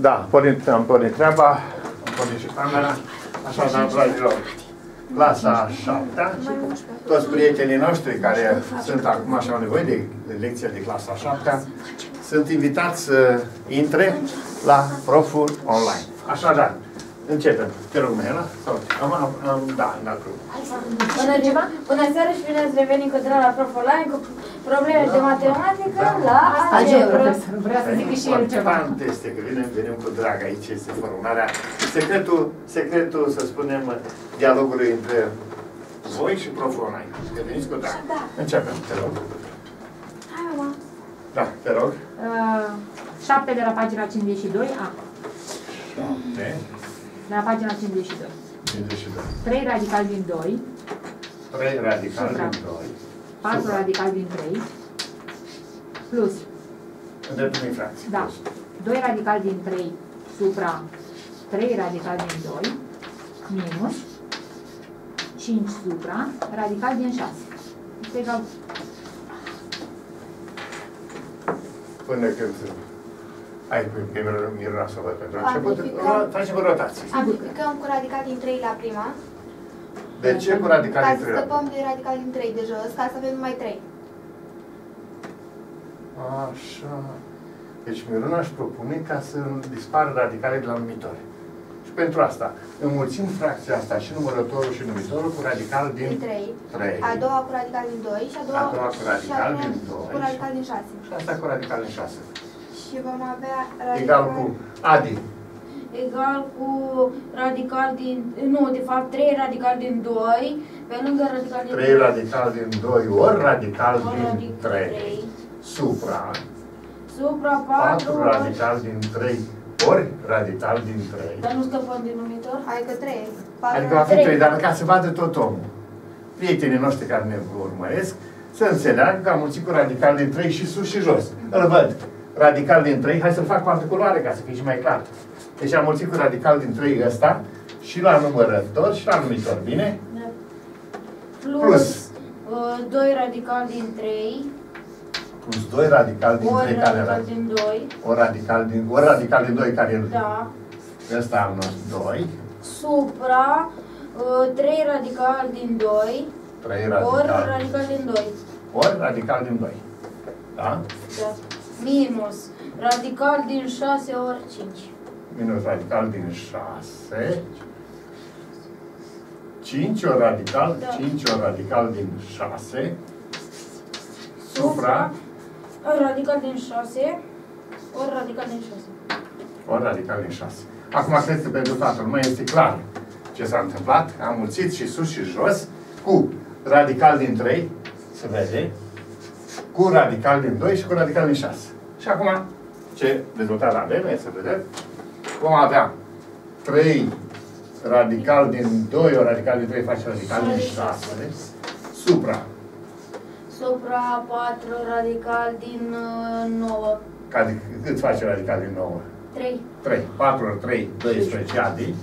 Da, am pornit treaba, am pornit și camera. Așadar, dragilor, clasa 7-a, toți prietenii noștri care sunt acum așa au nevoie de lecția de clasa 7-a, sunt invitați să intre la Proful Online. Așadar, începem. Te rog, Mihela, sau da, în acolo. Bună ziua, bună seara și bine ați revenit cu drag la Proful Online cu probleme de matematică la algebră. Vreau să zic și eu ceva. Important este că venim cu drag aici, este formularea. Secretul, să spunem, dialogului între voi și Proful Online. Că veniți cu drag. Începem, te rog. Hai, mama. Da, te rog. 7 de la pagina 52, A. 7. La pagina 52. 52. 3 radical din 2. 3 radical din 2. 4 radical din 3. Plus. Îndreptăm infracție. Da. 2 radical din 3 supra 3 radical din 2. Minus. 5 supra radical din 6. Este egal. Până când... Hai, miroasă văd pentru început. Facem rotații. Aplicăm cu radical din 3 la prima. De ce cu radical din 3? Ca să scăpăm de radical din 3 de jos, ca să avem numai 3. Așa. Deci Miruna își propune ca să dispară radicale de la numitoare. Și pentru asta, înmulțim fracția asta și numărătorul și numitorul cu radical din 3. A doua cu radical din 2 și a doua cu radical din 2. Cu radical din 6. Și asta cu radical din 6. Și vom avea radical... Egal cu... Adi. Egal cu radical din... Nu, de fapt, 3 radical din 2, pe lângă radical din 3. 3 radical din 2 ori radical din 3. Supra. Supra 4 radical din 3 ori radical din 3. Dar nu scăpăm din numitor? Adică 3. 4, adică va fi 3, dar ca să vadă tot omul. Prietenii noștri care ne urmăresc să înțeleagă că am mulțit cu radical din 3 și sus și jos. Îl văd. Radical din 3, hai să-l fac cu altă culoare ca să fie și mai clar. Deci am mulțit cu radical din 3 ăsta și la numărător și la numitor, bine? Da. Plus 2 radical din 3 plus 2 radical din 3 care era ori radical din 2 care e da. Ăsta am nostru 2 supra 3 radical din 2 ori radical din 2 da? Da. Minus radical din 6 ori 5. Minus radical din 6. 5 ori radical, da. 5 ori radical din 6. Supra. Radical din 6. Ori radical din 6. Ori radical din 6. Acum cred că pentru toată lumea este clar ce s-a întâmplat. Am mulțit și sus și jos cu radical din 3. Se vede. Cu radical din 2 și cu radical din 6. Și acum, ce rezultat avem, e să vedem. Vom avea 3 radical din 2, ori radical din 3 face radical din 6. Supra. Supra 4 radical din 9. Adică cât face radical din 9? 3. 3. 4 ori 3, 12, adică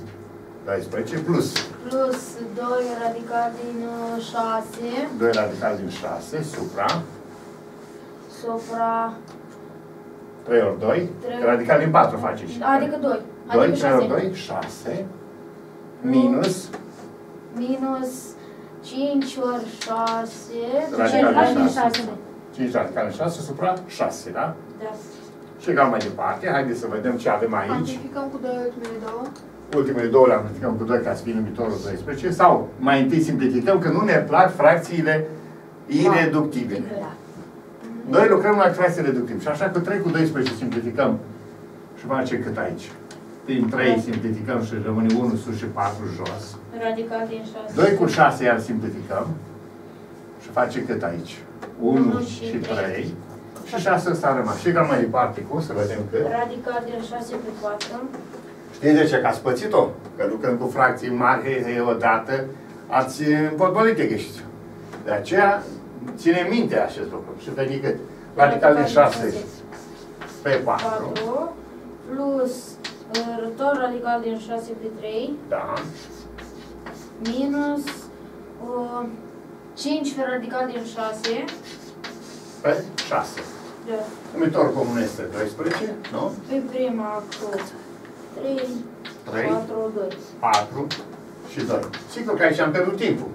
12 plus. Plus 2 radical din 6. 2 radical din 6, supra. Supra 3 ori 2, radical din 4 face și. Adică 2. 2, adică 3 ori 2, 6. Minus. Minus 5 ori 6. Radical din 6. 5 radical din 6, supra 6, da? Da. Și egal mai departe. Haideți să vedem ce avem aici. Amplificăm cu 2 ultimele 2. Ultimele 2 le amplificăm cu 2 ca să fie numitorul 12. Sau mai întâi simplificăm că nu ne plac fracțiile ireductibile. 2 lucrăm la fracție reductiv. Și așa că 3 cu 12 simplificăm. Și face cât aici? Din 3 simplificăm și rămâne 1 sus și 4 jos. Radical din 6. 2 cu 6 iar simplificăm. Și face cât aici? 1 și 3. Și 6 s-a rămas. Și egal mai departe cum? Să vedem cât. Radical din 6 pe 4. Știți de ce? Că ați pățit-o. Că lucrând cu fracții mari odată ați împotbolit de gheșiți. De aceea ține minte acest lucru. Și veni cât? Radical din 6 pe 4. Plus tot radical din 6 pe 3. Da. Minus 5 radical din 6. Pe 6. Da. Îmi întorc cum este 12, nu? Pe prima acolo. 3, 4, 2. 4 și 2. Sigur că aici am pierdut timpul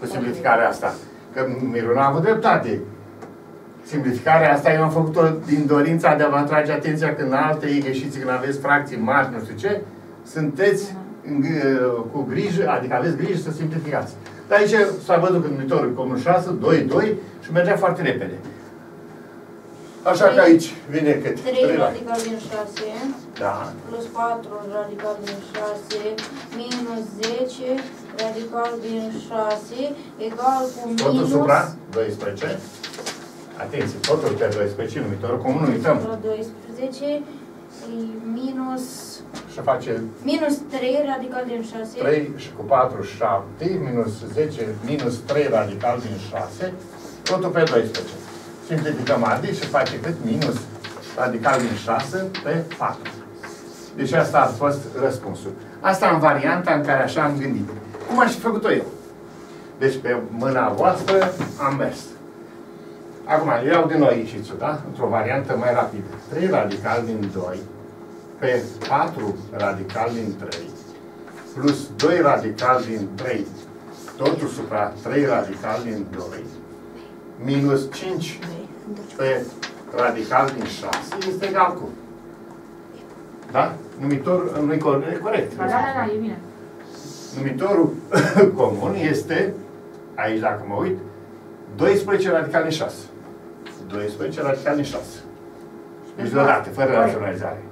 cu simplificarea asta. Că Miruna a avut dreptate. Simplificarea asta eu am făcut-o din dorința de a vă atrage atenția că în alte ieșiți, când aveți fracții mari, nu știu ce, sunteți cu grijă, adică aveți grijă să simplificați. Dar aici s-a văzut în numitorul comun 6, 2, 2 și mergea foarte repede. Așa că aici vine cât? 3 radical din 6, da. Plus 4 radical din 6, minus 10 radical din 6, egal cu minus... Totul supra 12. Atenție, totul pe 12, numitorul comun, nu uităm. 12, minus... Și face... Minus 3 radical din 6. 3 și cu 4, 7, minus 10, minus 3 radical din 6, totul pe 12. Simplificăm adică și face cât? Minus radical din 6 pe 4. Deci asta a fost răspunsul. Asta în varianta în care așa am gândit. Cum aș fi făcut-o eu? Deci pe mâna voastră am mers. Acum, eu iau din nou ieșițul, da? Într-o variantă mai rapidă. 3 radical din 2 pe 4 radical din 3 plus 2 radical din 3 totul supra 3 radical din 2 minus 5 pe radical din 6 este egal cu. Da? Numitorul nu e corect. Da, da, da, e bine. Numitorul comun este, aici dacă mă uit, 12 radical din 6. 12 radical din 6. Deci deodată, fără raționalizare.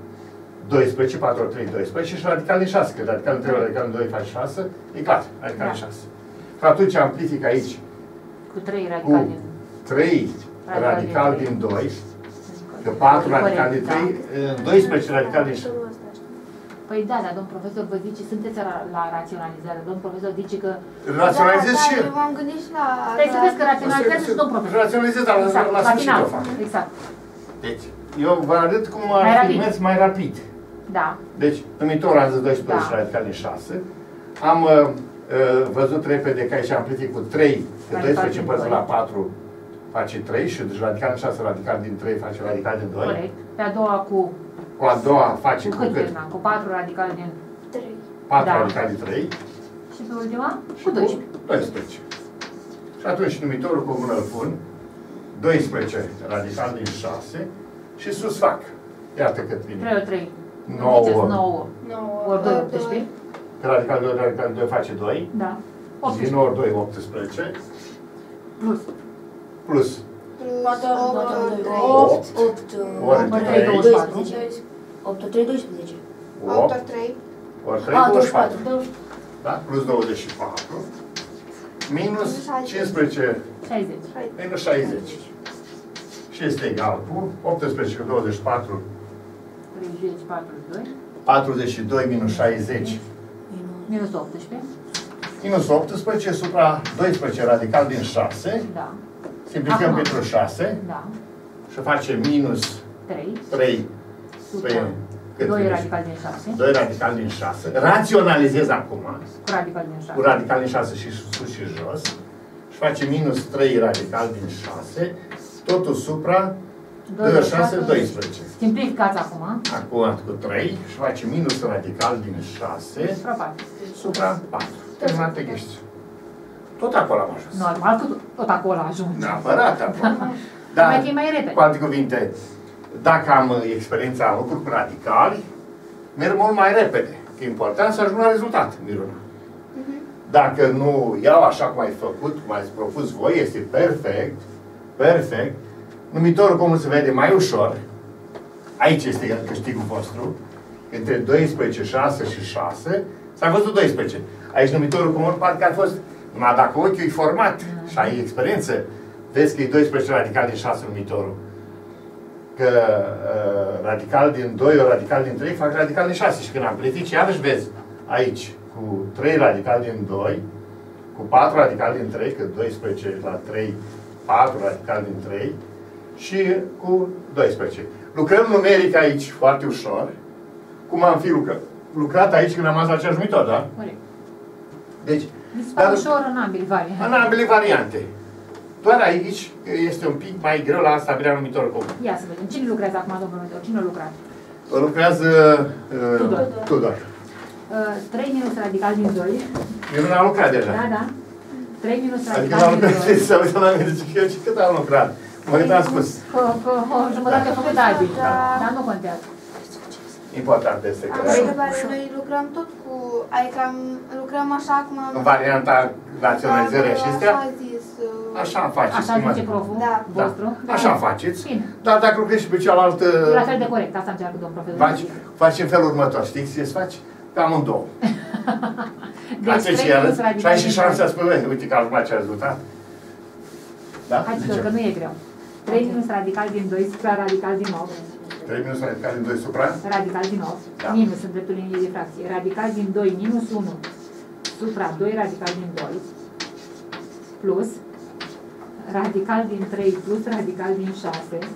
12, 4, 3, 12 și radical din 6. Că radical din 3, radical din 2 face 6, e clar, radical din 6. Și atunci amplific aici cu 3 radical din 2, că 4 radical din 3, 12 radical din 6. Păi da, dar domn profesor vă zice, sunteți la raționalizare. Domn profesor zice că... Raționalizez și eu. M-am gândit și la... Stai să vezi că raționalizează și domn profesor. Raționalizez, dar la sfârșit o fac. Exact. Deci, eu vă arăt cum ar fi mers mai rapid. Da. Deci, numitorul azi 12 radical din 6. Am văzut repede că aici am plătit cu 3, că 12 împărțit la 4 face 3 și deci radical din 6, radical din 3 face radical din 2. Corect. Pe a doua cu... Cu a doua face cu cât? Cu 4 radical din 3. 4 radical din 3. Și pe ultima? Cu 12. 12. Și atunci numitorul comun îl pun 12 radical din 6 și sus fac. Iată cât vine. 3 ori 3. 9. 9 ori 2, 18. Că radical din 2, radical din 2 face 2. Da. 18. Din 9 ori 2, 18. Plus. Plus. 8 ori 3, 24. Da? Plus 24. Minus 15. 60. Minus 60. Și este egal cu 18 cu 24. 42 minus 60. Minus 18. Minus 18 supra 12 radical din 6. Da. Simplificăm acum pentru 6, da, și facem minus 3 pe 2 radical din 6. 2 radical din 6. Raționalizez acum cu radical din 6, cu radical din 6 și sus și jos. Și facem minus 3 radical din 6, totul supra 2 ori 6, 12. Simplificați acum. Acum cu 3 și facem minus radical din 6 supra 4. Terminat exercițiul. Tot acolo am ajuns. Normal că tot acolo ajung. Neapărat acolo. Dar, mai repede. Cu alte cuvinte, dacă am experiența în lucruri cu radicali, merg mult mai repede. E important să ajung la rezultat, Miruna. Dacă nu iau așa cum ai făcut, cum ați propus voi, este perfect. Perfect. Numitorul comun se vede mai ușor. Aici este câștigul vostru. Între 12, 6 și 6. S-a văzut 12. Aici numitorul comun parcă a fost... Numai dacă ochiul e format și ai experiență, vezi că e 12 radical din 6 numitorul. Că radical din 2 ori radical din 3 fac radical din 6. Și când amplifici, iarăși vezi aici cu 3 radical din 2, cu 4 radical din 3, că 12 la 3, 4 radical din 3 și cu 12. Lucrăm numeric aici foarte ușor, cum am fi lucrat aici când am ajuns la același numitor, da? Deci, mi se pare ușor în ambele variante. Până aici este un pic mai greu la stabilirea numitorului comun. Ia să vedem. Cine lucrează acum, domnul Numitor? Cine lucrează? Lucrează Tudor. 3 minus radical din 2. Minunea a lucrat deja. Da, da. 3 minus radical din 2. Adică să vă mai merg și cât am lucrat. Mă gând am spus. Că jumătate a făcut azi. Dar nu contează. Important este că... Noi lucrăm tot cu... Adică lucrăm așa cum am... În varianta raționalizării și astea? Așa am faceți. Așa zice proful vostru? Așa am faceți. Dar dacă lucrezi și pe cealaltă... La fel de corect, asta încearcă domnul profesor. Faci în felul următor. Știi ce să faci? Pe amândouă. Deci și ai și șansa să spui, uite că a lucrat ce rezultat. Hai că nu e greu. 3 minus radical din 2 supra radical din 9. 3 minus radical din 2 supra? Radical din 9. Da. Minus în dreptul liniei de fracție. Radical din 2 minus 1 supra 2 radical din 2 plus radical din 3 plus radical din 6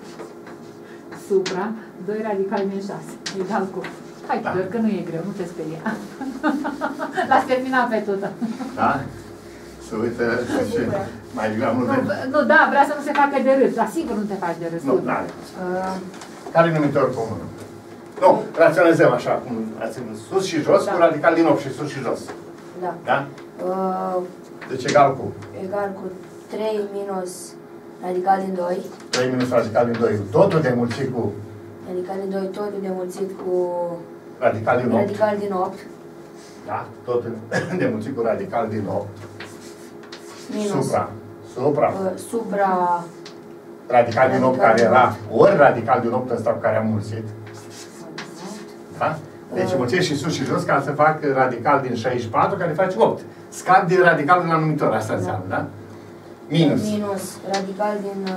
supra 2 radical din 6. Egal cu... Hai, da. Că nu e greu, nu te speria. L-ați terminat pe toată. Da? Să uite ce mai greu nu, nu, da, vrea să nu se facă de râs. Dar sigur nu te faci de râs. Nu, da. Care-i numitorul comun? Nu, raționalizăm așa, cum ați văzut, sus și jos, da. Cu radical din 8 și sus și jos. Da. Da? Deci egal cu? Egal cu 3 minus radical din 2. 3 minus radical din 2, totul de mulțit cu? Radical din 2, totul de mulțit cu... Radical din 8. Radical din 8. Da, totul de mulțit cu radical din 8. Minus. Supra. Supra. Supra. Radical din 8 care era, ori radical din 8 ăsta cu care am mulțit. Da? Deci mulțesc și sus și jos ca să fac radical din 64 care face 8. Scad din radical din la numitor, asta înseamnă, da? Minus. Minus. Radical din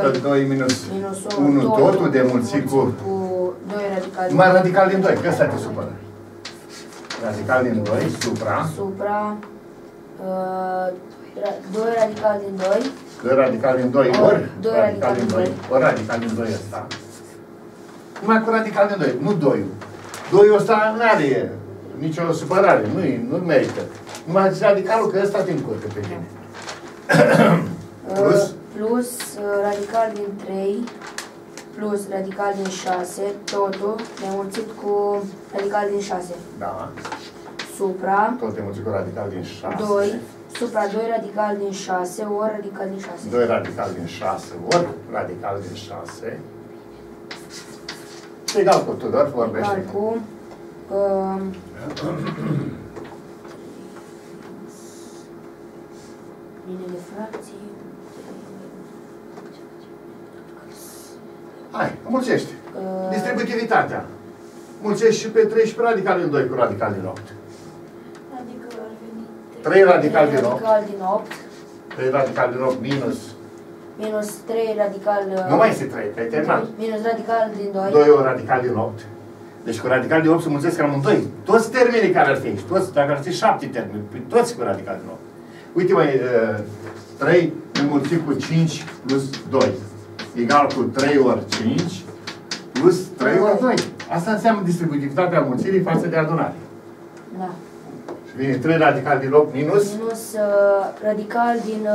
2. 2 minus 1, totul de mulțit cu 2 radical din 2. Mai radical din 2, că ăsta te supără. Radical din 2, supra. Supra. 2 radical din 2. 2 radical din 2 ori 2 radical din 2 ori radical din 2 ăsta. Numai cu radical din 2, nu 2-ul. 2-ul ăsta nu are nicio supărare, nu merită. Numai radicalul că ăsta te încurcă pe tine. Plus? Plus radical din 3 plus radical din 6, totul înmulțit cu radical din 6. Da. Supra. Tot înmulțit cu radical din 6. 2. Supra 2 radical din 6 ori radical din 6. 2 radical din 6 ori radical din 6. Egal cu Tudor, vorbește. Egal cu... linie de fracții... Hai, mulțești. Distributivitatea. Mulțești și pe 13 radical din 2 cu radical din 8. 3 radical din 8. 3 radical din 8 minus. Minus 3 radical. Nu mai este 3, ai terminat. Minus radical din 2. 2 radical din 8. Deci cu radical din 8 se mulțesc amândoi. Toți termenii care ar fi aici. Toți, dacă ar fi 7 termeni, toți cu radical din 8. Uite mai 3 înmulțit cu 5 plus 2. Egal cu 3 ori 5 plus 3 ori 2. Asta înseamnă distributivitatea mulțirii față de adunare. Da. Vine 3 radical din 8 minus... Minus radical din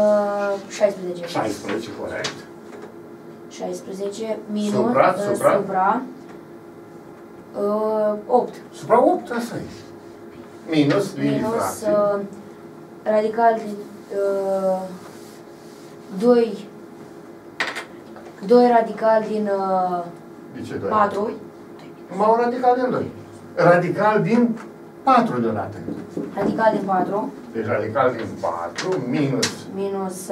16. 16, corect. 16 minus... Supra, supra. Supra 8. Supra 8, asta e. Minus, minus radical din 2 radical din 4. Numai un radical din 2. Radical din... 4 deodată. Radical din 4. Deci radical din 4 minus... Minus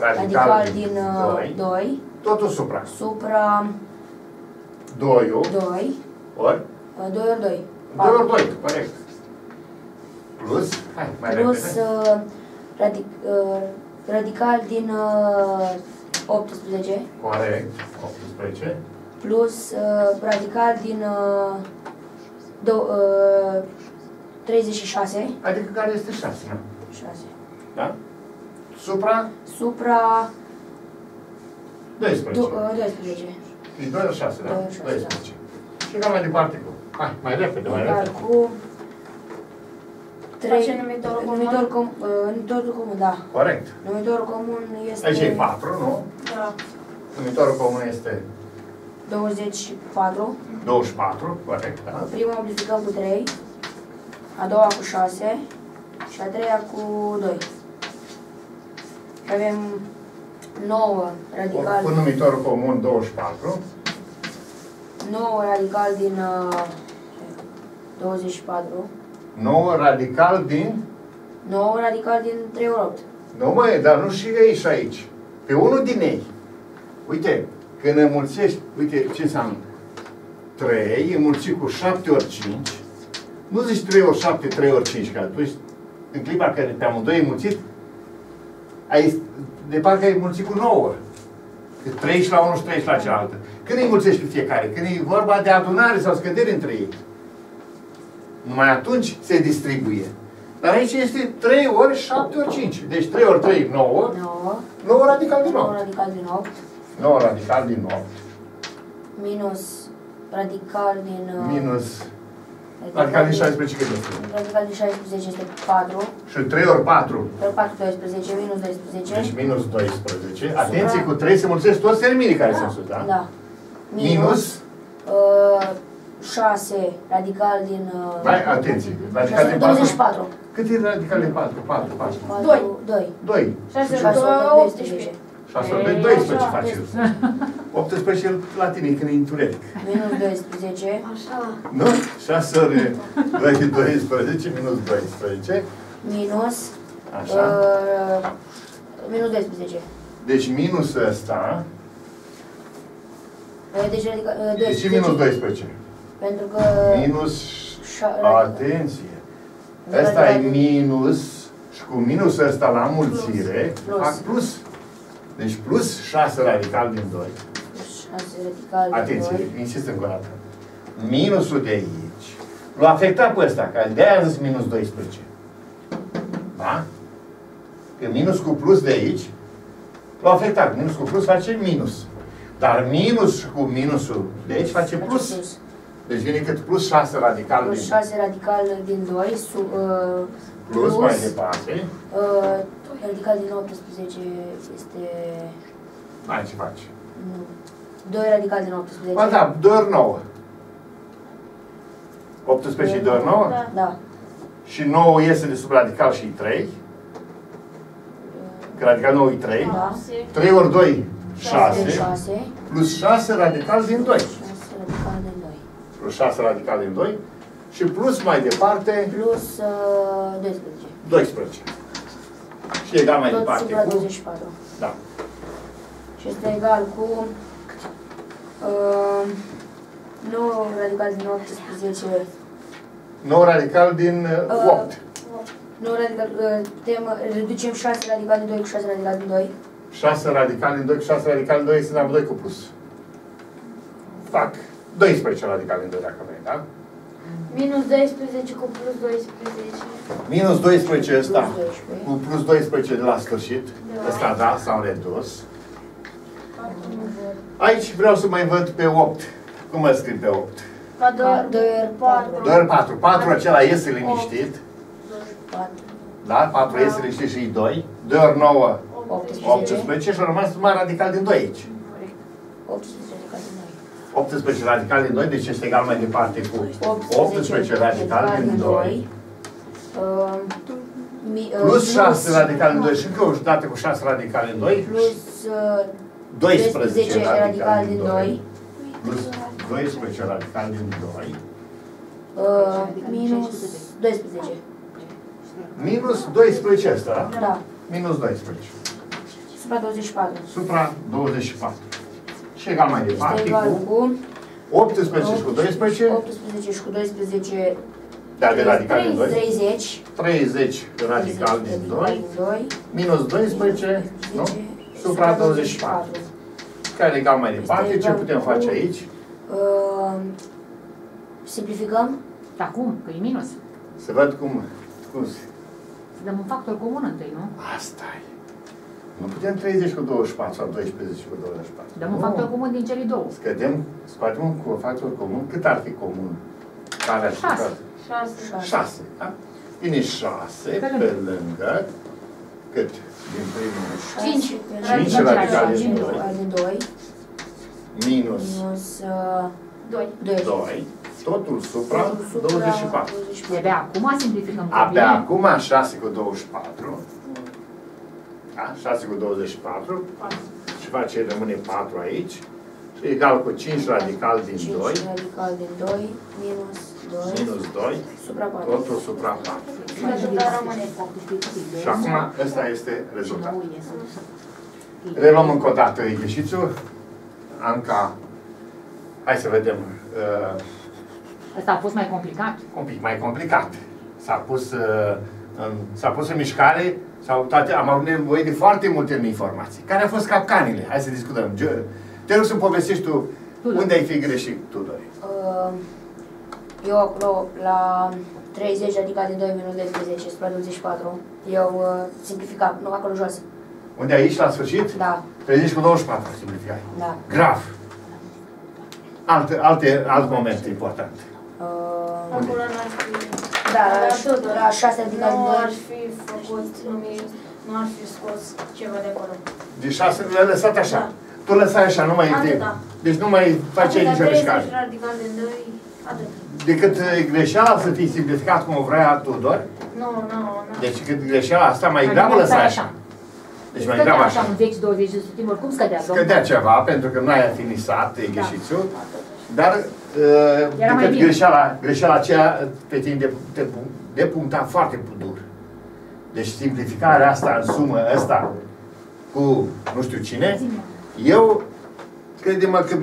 radical din 2. Totul supra. Supra... 2-ul. 2. Ori? 2 ori 2. 2 ori 2, corect. Plus... Hai, mai plus radical din 18. Corect. 18. Plus radical din... 36. Adică care este 6, nu? 6. Da? Supra? Supra... 12. 12. Deci 2 ori 6, da? 2 ori 6, 12. Da. Și egal mai departe cu... Hai, mai repede, mai repede. Egal cu... numitor comun, da. Corect. Numitorul comun este... Aici e 4, nu? Da. Numitorul comun este... 24. 24, corect, da. Prima multiplicăm cu 3, a doua cu 6 și a treia cu 2. Și avem 9 radical... Cu numitorul comun 24. 9 radical din 24. 9 radical din? 9 radical din 3 ori 8. Nu măi, dar nu și aici, aici. Pe unul din ei. Uite, când înmulțești, uite ce înseamnă. 3 înmulțit cu 7 ori 5. Nu zici 3 ori 7, 3 ori 5, că atunci, în clipa care pe amândoi înmulțit, ai, de parcă ai înmulțit cu 9. 30 la unul și 30 la cealaltă. Când îi înmulțești pe fiecare? Când e vorba de adunare sau scădere între ei. Numai atunci se distribuie. Dar aici este 3 ori 7 ori 5. Deci 3 ori 3, 9. 9 radical din 8. 9 radical din 8. 9 radical din 8. Minus radical din... Minus... Radical din 16 cât este? Radical din 16 este 4. Și 3 ori 4. 3 ori 4, 12. Minus 12. Deci minus 12. Supra... Atenție, cu 3 se mulțesc toți termenii care se sunt, da? Da. Minus... 6 radical din... Mai, atenție, radical din 24. Cât e radical din 4? 4, 4. 2. 6 ori 18. 6 ori 2, 12 face. 18 la tine, când e întuneric. Minus 12. Așa. Nu? 6 ori 2, 12, minus 12. Minus... Așa. Minus 12. Deci minus ăsta... Deci radical... 12. Deci minus 12. Pentru că... Minus... Atenție! Ăsta e minus și cu minus ăsta la mulțire fac plus. Deci plus 6 radical din 2. 6 radical din 2. Atenție, insist încă o dată. Minusul de aici l-a afectat pe ăsta, că de-aia a zis minus 12. Da? Că minus cu plus de aici l-a afectat. Minus cu plus face minus. Dar minus și cu minusul de aici face plus. Deci vine cât plus 6 radical din 2. Plus 6 radical din 2. Plus mai departe. Radical din 18 este... Hai, ce faci? 2 radical din 18. Ba da, 2 ori 9. 18 și 2 ori 9? Da. Și 9 iese de sub radical și 3. Că radical 9 e 3. Da. 3 ori 2, 6. Plus 6 radical din 2. 6 radical din 2 și plus mai departe plus 12 și egal mai departe cu 24. Da. Și este egal cu 9 radical din 18. 9 radical din 8. 9 radical reducem 6 radical din 2 cu 6 radical din 2. 6 radical din 2 cu 6 radical din 2 sunt amândoi cu plus. Fac 12 radical din 2, dacă vrei, da? Minus 12 cu plus 12. Minus 12 ăsta cu plus 12 de la sfârșit. Ăsta, da, s-au redus. Aici vreau să mai văd pe 8. Cum mă scriu pe 8? 2 ori 4. 2 ori 4. 4 acela iese liniștit. 4. Da? 4 iese liniștit și 2. 2 ori 9, 18. Și a rămas mai radical din 2 aici. 18 radical din 2, deci este egal mai departe cu 18 radical din 2 plus 6 radical din 2 și încă o dată cu 6 radical din 2 plus 12 radical din 2 plus 12 radical din 2 minus 12 minus 12 ăsta, da? Minus 12 supra 24 și egal mai departe cu 18 și cu 12. 18 și cu 12. Dar de radical din 2. 30. 30 radical din 2. Minus 12. Nu? Supra 24. Care egal mai departe. Ce putem face aici? Simplificăm? Da, cum? Că e minus. Să văd cum. Să dăm un factor comun întâi, nu? Asta-i. Nu putem 30 cu 24 sau 12 cu 24. Dăm un factor comun din cele două. Scădem, scoatem un factor comun. Cât ar fi comun? Care ar fi? 6. 6. Da? vine 6 pe lângă, cât din primul 6, 5 radical din 2, minus 2, totul supra 24. Abia acum simplificăm. Abia acum 6 cu 24. Da? 6 cu 24. Și face, rămâne 4 aici. Egal cu 5 radical din 2. 5 radical din 2 minus 2. Minus 2. Supra 4. Totul supra 4. Și acum ăsta este rezultatul. Reluăm încă o dată ieșițul. Anca, hai să vedem. Ăsta a fost mai complicat? Un pic mai complicat. S-a pus în mișcare, am avut nevoie de foarte multe informații. Care au fost capcanile? Hai să discutăm. Te rog să-mi povestești tu, Tudor, unde ai fi greșit, Tudor? Eu acolo, la 30, adică de 2 minute de 10, spre 24, eu simplificam, nu, acolo jos. Unde aici, la sfârșit? Da. 30 cu 24 simplificai. Da. Grav. Alt moment important. Acolo n-ar fi... Da, la 6, adică de 2... Nu ar fi făcut, nu ar fi scos ceva de acolo. De 6, le-ai lăsat așa. Da. Tu lăsai așa, nu mai e. Deci nu mai face nicio mișcare. De cât greșeala să fii simplificat cum o vrea Tudor. Nu. Deci cât greșeala asta mai gravă lăsai așa. Deci mai gravă așa. În 10-20 de sutimi, oricum scădea. Scădea ceva, pentru că nu ai afinisat greșițiul. Dar de cât greșeala aceea pe tine de puncta foarte dur. Deci simplificarea asta, în sumă, asta cu nu știu cine, eu, crede-mă că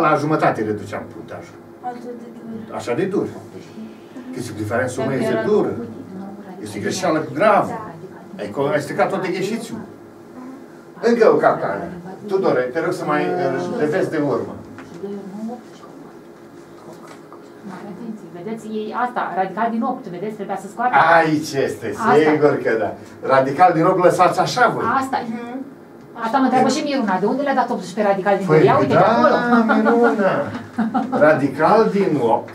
la jumătate reduceam punctajul. Așa de dur. Că simplificarea în sumă este dură. Este greșeală gravă. Ai stricat tot de gheșițiu. Încă o capcană. Tudor, te rog să mai revezi de urmă. Vedeți, e asta, radical din 8, vedeți, trebuia să scoate. Aici este, sigur că da. Radical din 8 lăsați așa voi. Asta. Asta mă întreabă și Miruna. De unde le-a dat 18 radical din 8? Ia uite că acolo. Miruna. Radical din 8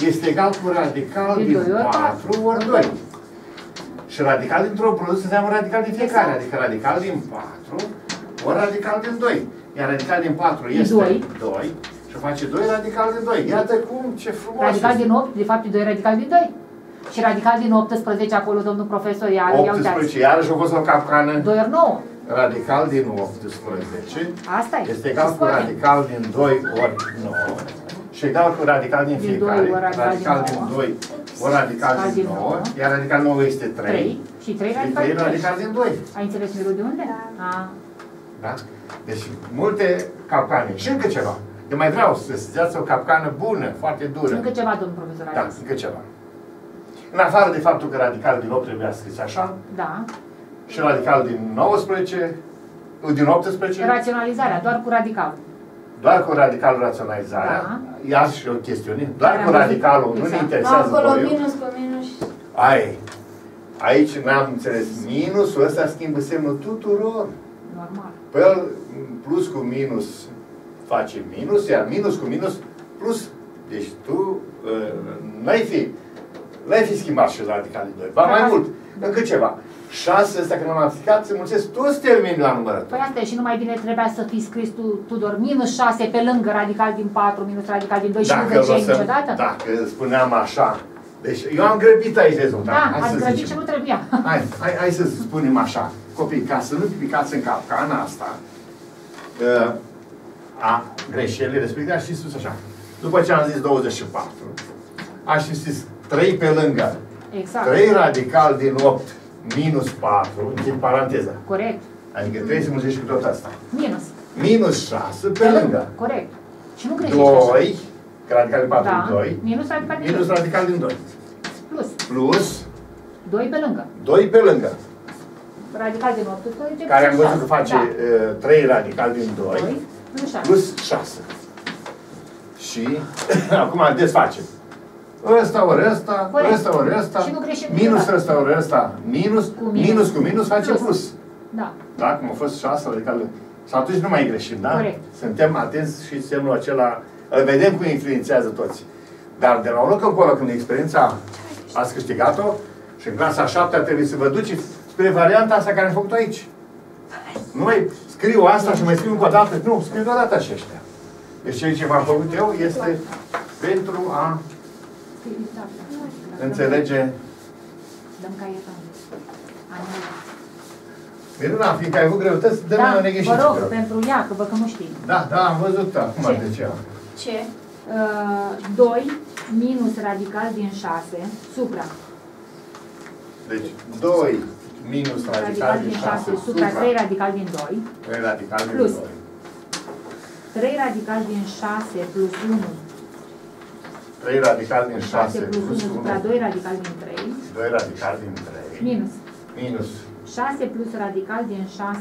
este egal cu radical din 4 ori 2. Și radical dintr-un produs înseamnă radical din fiecare. Adică radical din 4 ori radical din 2. Iar radical din 4 este 2 și face 2 radical din 2. Iată cum, ce frumos. Radical din 8, de fapt, e 2 radical din 2. Și radical din 18, acolo, domnul profesor, iar, 18, iarăși a fost o capcană. 2 ori 9. Radical din 18 este egal cu radical din 2 ori 9 și egal cu radical din fiecare, radical din 2 ori radical din 9, iar radical 9 este 3 și 3 radical din 2. Ai înțeles mirul de unde? Da? Deci multe capcane. Și încă ceva. Eu mai vreau să-ți dați o capcană bună, foarte dură. Încă ceva, domnul profesor. Da, încă ceva. În afară de faptul că radical din 8 trebuia scris așa, și radical din 19, din 18... Raționalizarea, doar cu radical. Doar cu radical raționalizarea. Da. Iar și o chestiune. Doar cu radicalul, nu ne interesează voiul. Acolo minus cu minus. Aici n-am înțeles. Minusul ăsta schimbă semnul tuturor. Normal. Păi plus cu minus face minus, iar minus cu minus plus. Deci tu n-ai fi schimbat și radicalii doi. Ba mai mult, încă ceva. 6, ăsta că l-am aplicat, se mulțesc toți termenii la numărător. Păi asta e și numai bine trebuia să fi scris tu, Tudor, minus 6 pe lângă radical din 4, minus radical din 2 și nu greșeai niciodată? Dacă spuneam așa, deci eu am grăbit aici rezultat. Da, ați grăbit și nu trebuia. Hai să spunem așa, copii, ca să nu picați în capcana asta a greșelii respective, aș fi spus așa. După ce am zis 24, aș fi zis 3 pe lângă, 3 radical din 8, minus 4, închid paranteza. Corect. Adică trebuie să mulțești cu tot asta. Minus. Minus 6 pe lângă. Corect. Și nu greșești așa. 2, că radical din 4 e 2. Minus radical din 2. Minus radical din 2. Plus. Plus. 2 pe lângă. 2 pe lângă. Radical din 8. Care am văzut că face 3 radical din 2. Plus 6. Și acum desfacem. Ăsta ori ăsta, ăsta ori ăsta, minus ăsta ori ăsta, minus cu minus face plus. Da, cum a fost 6 radical. Și atunci nu mai greșim, da? Corect. Suntem atenți și semnul acela, îl vedem cum influențează toți. Dar de la un loc încolo, când experiența ați câștigat-o, Și în clasa 7 trebuie să vă duceți spre varianta asta care am făcut aici. Nu mai scriu asta și mai scriu încă o dată. Nu, scriu deodată și ăștia. Deci ce v-am făcut eu este pentru a înțelege. Miruna, fiindcă ai avut greutăți, dă-mi o negheșiță. Vă rog, pentru ea, că vă că nu știi. Da, da, am văzut acum de ce am. Ce? 2 minus radical din 6 supra. Deci 2 minus radical din 6 supra 3 radical din 2 plus 3 radical din 6 plus 1 3 radical din 6 plus 1 supra 2 radical din 3 2 radical din 3 minus 6 plus radical din 6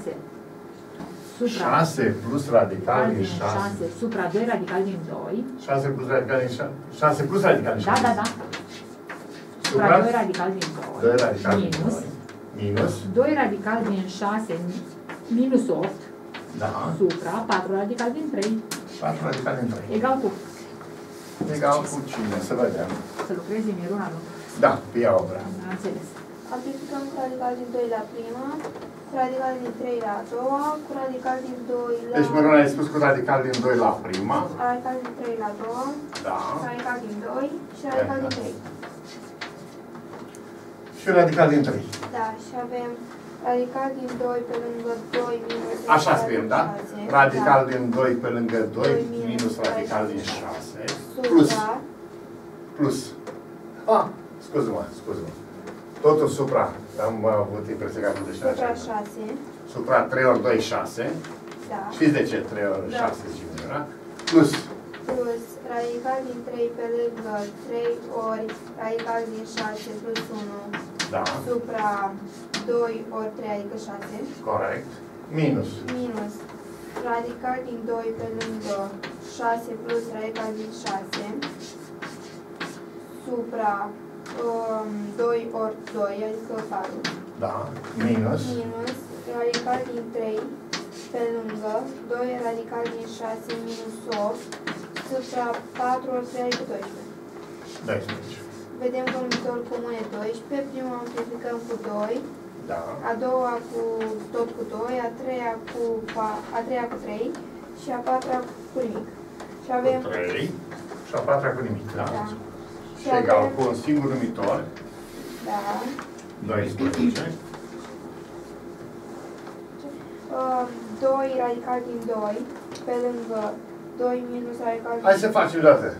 supra 6 plus radical din 6 supra 2 radical din 2 6 plus radical din 6 plus radical din 6 da supra 2 radical din 2 minus 2 radical din 6 minus 8 supra 4 radical din 3 4 radical din 3 egal cu cine? Să vedem. Să lucrezi în Miruna, nu? Da, pe ea obra. Am înțeles. Amplificăm cu radical din 2 la prima, cu radical din 3 la a doua, cu radical din 2 la... Deci, Miruna, ai spus cu radical din 2 la prima. Radical din 3 la a doua, radical din 2 și radical din 3. Și radical din 3. Da, și avem radical din 2 pe lângă 2 minus... Așa scriem, da? Radical din 2 pe lângă 2 minus radical din 6 plus... Ah, scuze-mă. Totul supra, am avut impresia că am putut și la cealaltă. Supra 6. Supra 3 ori 2, 6. Da. Știți de ce 3 ori 6 zicem, da? Plus. Plus radical din 3 pe lângă 3 ori radical din 6 plus 1. Da. Supra 2 ori 3, adică 6. Corect. Minus. Minus radical din 2 pe lângă 6 plus radical din 6. Supra... 2 ori 2, adică 4. Da, minus. Minus radical din 3 pe lângă 2 radical din 6 minus 8 supra 4 ori 3, adică 12. 12. Vedem că numitor comun e 12. Prima amplificăm cu 2. Da. A doua cu tot cu 2, a treia cu 3 și a patra cu nimic. Și avem cu 3 și a patra cu nimic, da? Da. Și egal cu un singur numitor. Da. 12. 2 radical din 2 pe lângă 2 minus radical din 2. Hai să facem o dată.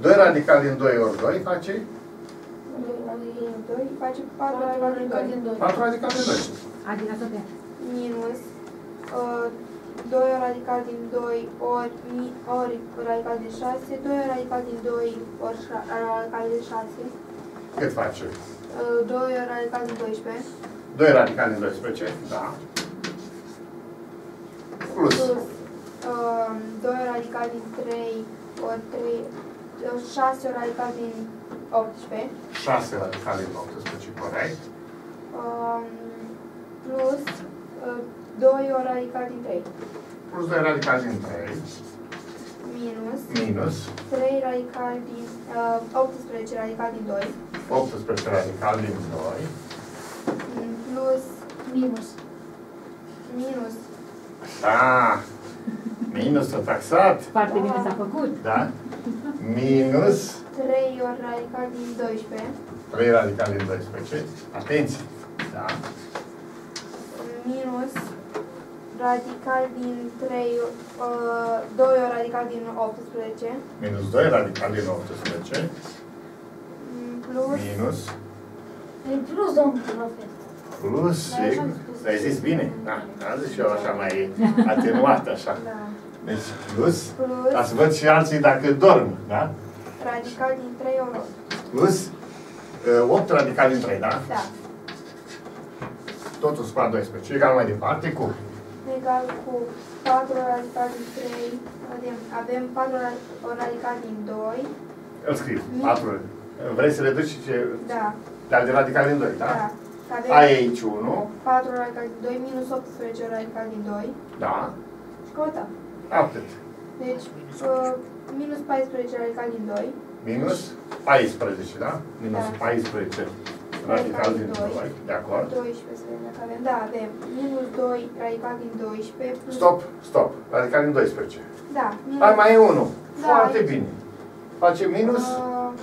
2 radical din 2 ori 2 face? 2 radical din 2 face 4 radical din 2. 4 radical din 2. Adică tot e. Minus 2 radical din 2 ori radical din 6, 2 radical din 2 ori radical din 6. Cât face? 2 radical din 12. 2 radical din 12, da. Plus. 2 radical din 3 ori 3, 6 radical din 18. 6 radical din 18, corect. Plus. 2 ori radical din 3. Plus 2 radical din 3. Minus 3 radical din... 18 radical din 2. 18 radical din 2. Plus... Minus. Da! Minus s-a taxat. Foarte bine s-a făcut. Da? Minus... 3 ori radical din 12. 3 radical din 12. Atenție! Da? Minus... radical din 2 ori radical din 18. Minus 2 radical din 18. Plus. Minus. E plus, domnul profesor. Plus. Ai zis bine? Da. Am zis și eu așa mai atenuat, așa. Da. Deci plus. Dar să văd și alții dacă dorm, da? Radical din 3 ori 8. Plus 8 radical din 3, da? Da. Totul supra 12. Egal mai departe cu? Egal cu 4 radical din 3, avem 4 radical din 2. Îl scriu, 4. Vrei să le duci și ce? Da. Dar de radical din 2, da? Da. Ai aici 1. 4 radical din 2 minus 18 radical din 2. Da. Și cota. Atât. Deci, minus 14 radical din 2. Minus 14, da? Minus 14 radical din 2, de acord? 12 să vedem că avem, da, avem minus 2 radical din 12 plus... Stop, stop, radical din 12. Da. Minus... Ai, mai e 1. Da, foarte aici. Bine. Face minus?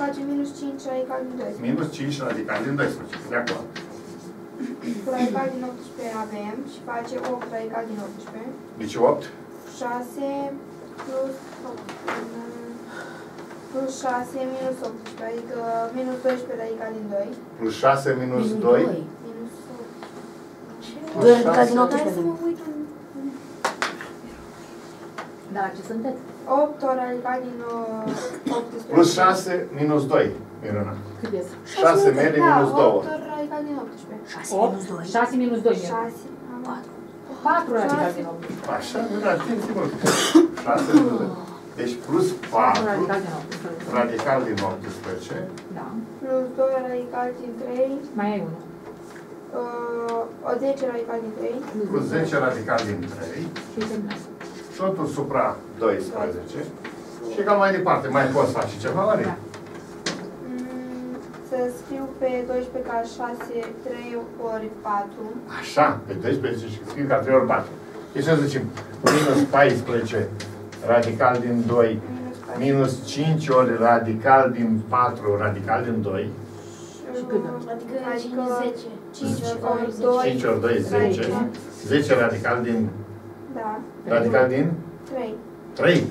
Face minus 5 radical din 12. Minus 5 radical din 12, de acord. Radical din 18 avem și face 8 radical din 18. Deci 8? 6 plus 8. Plus 6 minus 18, adică minus 12 radical din 2. Plus 6 minus 2. Minus 8. 2 radical din 18. Da, ce sunteți? 8 radical din 18. Plus 6 minus 2, Miruna. Cât ies? 6 mele minus 2. 8 radical din 18. 6 minus 2. 6. 4 radical din 18. Așa, Miruna, atenție mult. 6 minus 2. Deci plus 4 radical din 18. Da. Plus 2 radical din 3. Mai ai 1. 10 radical din 3. Plus 10 radical din 3. Totul supra 12. Și cam mai departe. Mai poți face ceva, oare? Da. Să scriu pe 12 ca 6, 3 ori 4. Așa, pe 12 și scriu ca 3 ori 4. Deci să zicem, minus 14. Radical din 2, minus 5 ori radical din 4, radical din 2. Și cât? Adică 5 ori 2, 10. 10 radical din... Da. Radical din? 3. 3.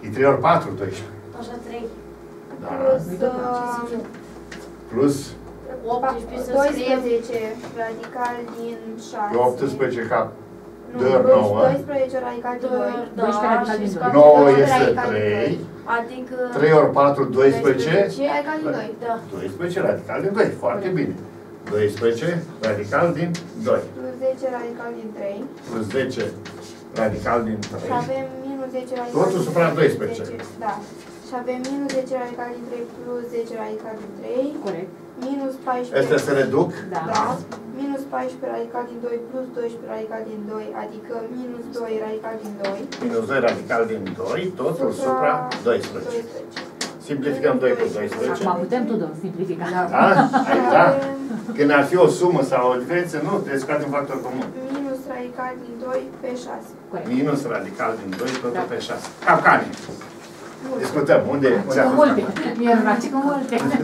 E 3 ori 4, 12. Așa 3. Da. Plus 12 radical din 6. 18 cap. Dă 9. 12 radical din 2. 9 este 3. Adică 3 ori 4, 12. Radical din 2. 12 radical din 2. Foarte bine. 12 radical din 2. Plus 10 radical din 3. Plus 10 radical din 3. Și avem minus 10 radical din 3. Totul supra 12. Da. Și avem minus 10 radical din 3 plus 10 radical din 3. Corect. Minus 14. Astea se reduc? Da. Minus 14 radical din 2 plus 12 radical din 2, adică minus 2 radical din 2. Minus 2 radical din 2, totul supra 12. Simplificăm 2 cu 12. Acum putem, Tudor, simplifica. Da? Da? Când ar fi o sumă sau o diferență, nu, trebuie să scoatem factor comun. Minus radical din 2 pe 6. Minus radical din 2, totul pe 6. Capcane! Discutăm. Unde ți-a fost capcane?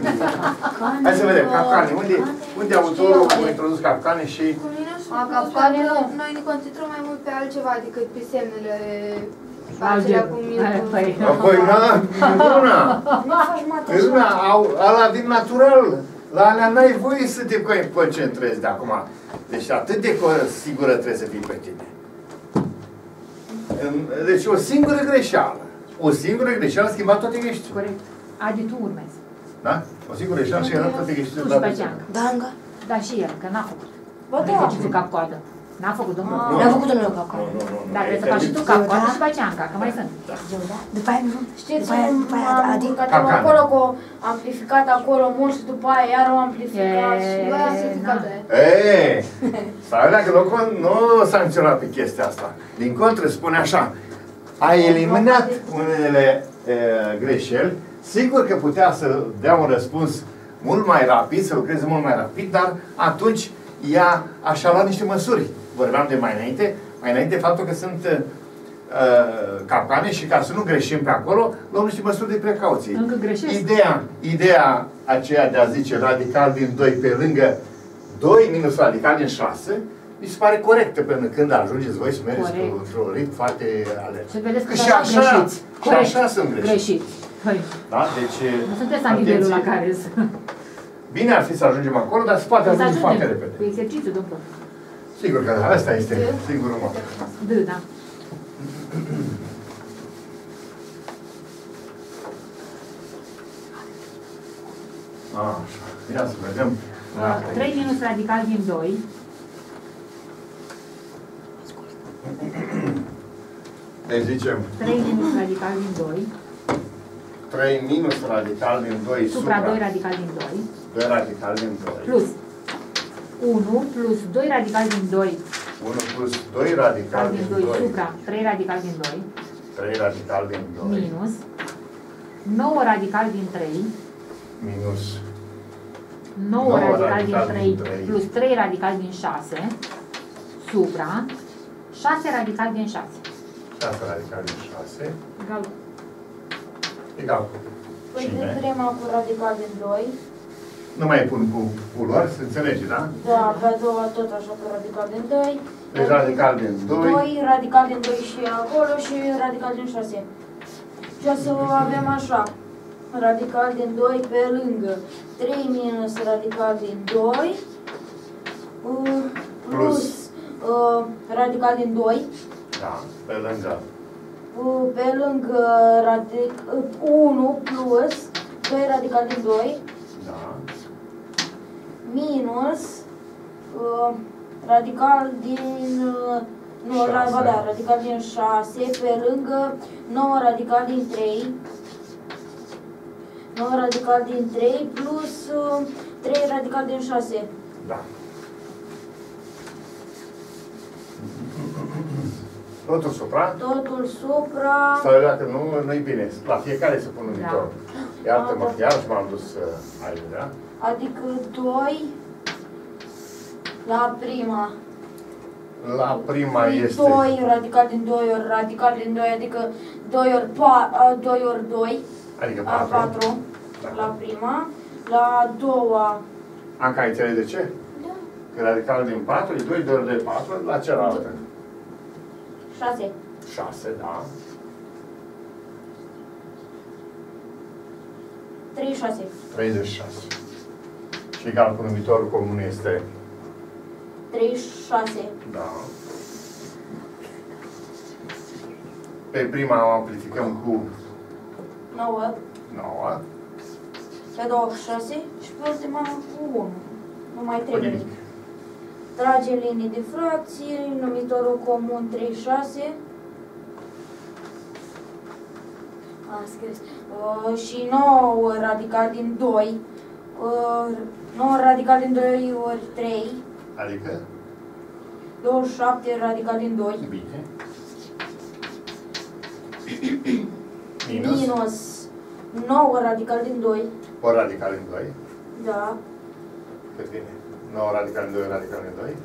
Hai să vedem. Capcane. Unde autorul a introdus capcane și... Noi ne concentrăm mai mult pe altceva decât pe semnele... Păi, Miruna, ăla din natural. La alea n-ai voie să te concentrezi de acum. Deci atât de sigură trebuie să fii pe tine. Deci o singură greșeală. O singură greșeală a schimbat toate greștile. Corect. Adi, tu urmezi. Da? O singură greșeală și era toate greștile. Tu și pe Ceancă. Da, și el, că n-a făcut. Bă, da. Exercițiul cap-coadă. N-a făcut domnul. N-a făcut domnul cap-coadă. Dar trebuie să faci și tu cap-coadă și pe Ceancă, că mai sunt. După aia, știți, după aia, Adi, că am acolo, că am amplificat acolo mult și după aia iar o amplificat și după aia se ridicată. Eee, stai alea că locul nu o sancționa pe chestia asta. Din contră, spune așa. A eliminat unele greșeli. Sigur că putea să dea un răspuns mult mai rapid, să lucreze mult mai rapid, dar atunci ea așa lua niște măsuri. Vorbeam de mai înainte. Mai înainte faptul că sunt capcane și ca să nu greșim pe acolo, luăm niște măsuri de precauție. Încă greșesc. Ideea aceea de a zice radical din 2 pe lângă 2 minus radical din 6, mi se pare corectă, pentru că când ajungeți voi să mergeți într-un ritm foarte alert. Și vedeți că și așa, sunt greșiți. Da? Deci, nu sunteți la nivelul la care sunt. Bine ar fi să ajungem acolo, dar se poate ajunge foarte repede. Cu exercițiu, doctor. Sigur că asta este singurul mod. Da. Așa, ia să vedem. 3 minus radical din 2. Deci zicem 3 minus radical din 2 3 minus radical din 2 supra 2 radical din 2 2 radical din 2 plus 1 plus 2 radical din 2 1 plus 2 radical din 2 supra 3 radical din 2 3 radical din 2 minus 9 radical din 3 minus 9 radical din 3 plus 3 radical din 6 supra 6 radical din 6. 6 radical din 6 egal. Egal cu. Păi când vrem acum radical din 2. Nu mai pun cu culoare, se înțelege, da? Da, pe a doua tot așa cu radical din 2. Deci radical din 2. 2, radical din 2 și acolo și radical din 6. Și o să avem așa. Radical din 2 pe lângă 3 minus radical din 2 plus radical din 2. Da, pe lângă. Pe lângă 1 plus 2 radical din 2. Da. Minus radical din radical din 6 pe lângă 9 radical din 3. 9 radical din 3 plus 3 radical din 6. Da. Totul supra? Totul supra... Sau dacă nu, nu-i bine. La fiecare se pun un mitor. Da. Iartă-mă, da. Iar m-am dus aici, da? Adică 2 la prima. La prima 2 este... 2 radical din 2 ori radical din 2, adică 2 ori 2 ori 2. Adică 4. 4 da. La prima, la a doua... Anca, ai înțeles de ce? Da. Că radicalul din 4 e 2, 2, 2, 4, la cealaltă. 6. 6, da. 36. 36. Și egal cu numitorul comun este... 36. Da. Pe prima o amplificăm cu... 9. 9. Pe 26 și pe ultima cu 1. Nu mai trebuie nimic. Trage linii de fracție, numitorul comun 36. Am scris. Și 9 radical din 2. 9 radical din 2 ori 3. Adică? 27 radical din 2. Bine. Minus 9 radical din 2. Ori radical din 2? Da. Cât vine? 9 radical din 2 radical din 2?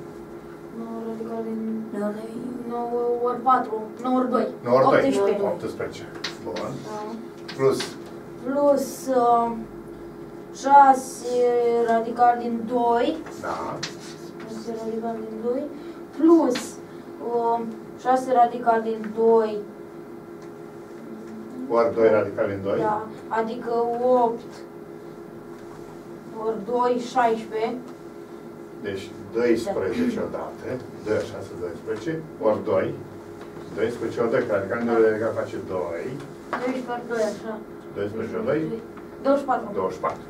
9 radical din 9 ori 4. 9 ori 2. 9 ori 2. 18. 18. Bun. Da. Plus? Plus 6 radical din 2. Da. 6 radical din 2. Plus 6 radical din 2. Ori 2 radical din 2. Da, adică 8 ori 2, 16. Deci 12 odată, 2, 6, 12, ori 2, 12 ori 2, că radical din 2 radical face 2. 12 ori 2, așa. 12 ori 2. 24. 24.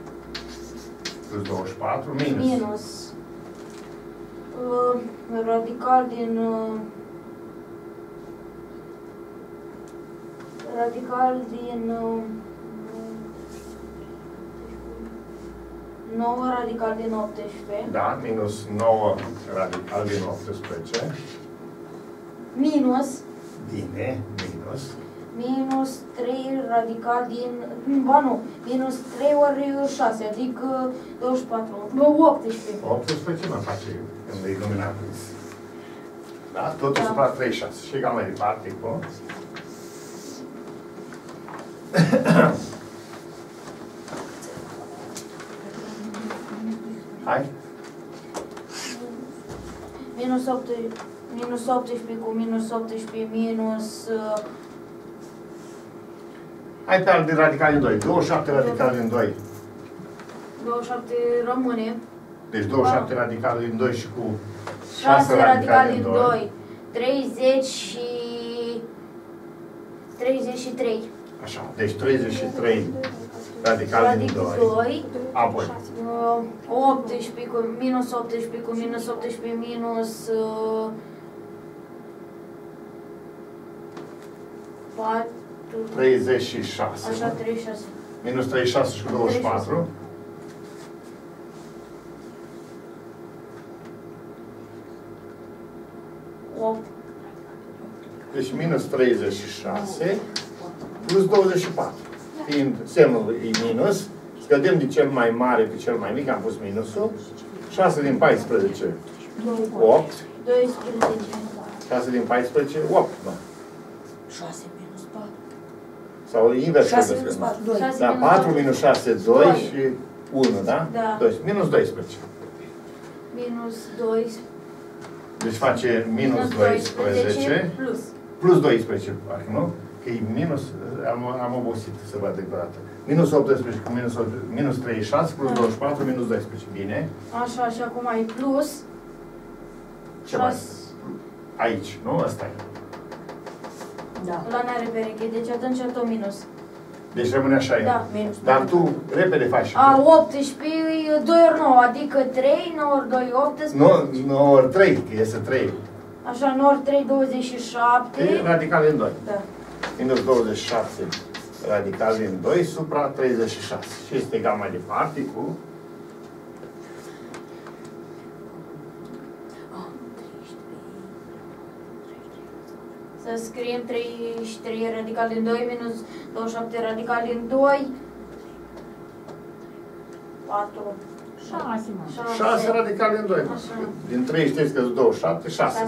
Plus 24, minus. Minus. Radical din... radical din 9 radical din 18. Da, minus 9 radical din 18. Minus. Bine, minus. Minus 3 radical din... Ba nu, minus 3 ori 6, adică 24. Nu, 18. 18 mă face când e lumina prins. Da? Totul da. Supra 36. Și egal mai departe cu... Hai. Minus 18, minus 18 cu minus 18 minus... Hai pe al de radical din 2. 27 radical din 2. 27 rămâne. Deci 27 radical din 2 și cu 6 radical din 2. 30 și... 33. Așa, deci 33 radical din 2, apoi 18 cu minus 18 cu minus 18 minus 4, 36, așa, 36. Minus 36 cu 24. 8. Deci minus 36. Plus 24. Fiind semnul e minus, Scădem de cel mai mare pe cel mai mic, am pus minusul. 6 din 14, 8. 12. 6 din 14, 8. Nu. 6 minus 4. Sau invers. 6 minus 4, 2. Da, 4 minus 6, 2 și 1, da? Da. 12. Minus 12. Minus 12. Deci face minus 12 plus. Plus 12, parcă, nu? Că e minus, am obosit să văd declarată. Minus 18 cu minus 36 plus 24 minus 12. Bine? Așa, și acum ai plus. Ce mai? Aici, nu? Asta e. Da. Ăla n-are pereche, deci atunci tot minus. Deci rămâne așa. Da, minus. Dar tu repede faci. A, 18, 2 ori 9, adică 3, 9 ori 2, 18. Nu, 9 ori 3, că este 3. Așa, 9 ori 3, 27. E radical din 2. Da. Minus 27 radical din 2 supra 36. Și este egal mai departe cu... Să scriem 33 radical din 2 minus 27 radical din 2. 4. 6 radical din 2. Așa. Din 33 scăzut 27, 6.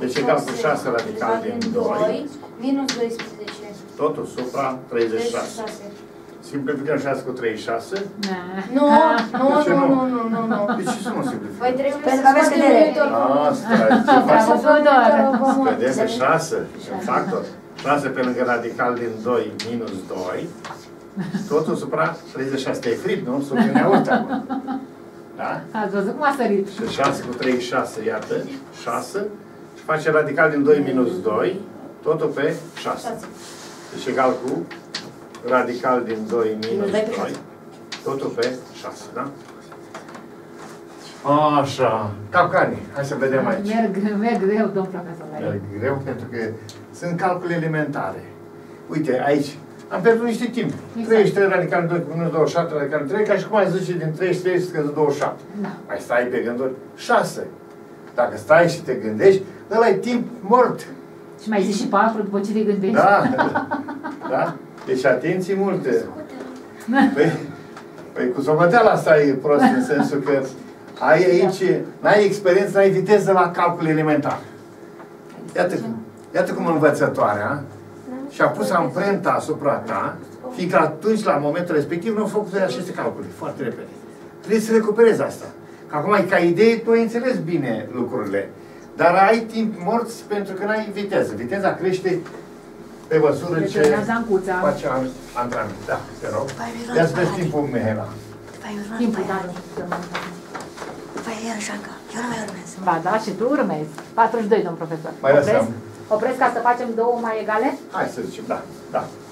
Deci egal cu 6 radical din 2. Minus 12. Totul supra 36. Simplificăm 6 cu 36? Nu, nu. De ce să nu simplificăm? Păi trebuie să facem meritor. Asta, ce faci? Scădem 6, în factor. 6 pe lângă radical din 2, minus 2. Totul supra 36. E frit, nu? Sunt în neaurte acum. Da? Ați văzut cum a sărit. Și 6 cu 36, iată, 6. Și face radical din 2, minus 2. Totul pe 6. Deci egal cu radical din 2 minus 2. Totul pe 6, da? Așa. Capcane. Hai să vedem aici. Merg greu, domn profesor. Merg greu pentru că sunt calcule elementare. Uite, aici am pierdut niște timp. Exact. 33 radical din 2 minus 27 radical din 3, ca și cum ai zice din 33 scăzut 27. Da. Mai stai pe gânduri 6. Dacă stai și te gândești, ăla e timp mort. Și mai zici și 4 după ce te gândești. Da. Da? Deci atenție multe. Păi cu socoteala asta e prost în sensul că ai aici, n-ai experiență, n-ai viteză la calcul elementar. Iată cum învățătoarea și-a pus amprenta asupra ta, fiindcă atunci, la momentul respectiv, nu au făcut aceste calcule, foarte repede. Trebuie să recuperezi asta. Că acum, ca idee, tu ai înțeles bine lucrurile. Dar ai timp morți pentru că n-ai viteză. Viteza crește pe măsură ce face antrenament. Da, te rog. Ia-ți vezi timpul, Mihela. Timpul, da. Eu nu mai urmez. Ba da, și tu urmezi. 42, domn profesor. Mai lăsăm. Opresc ca să facem două mai egale? Hai să zicem, da.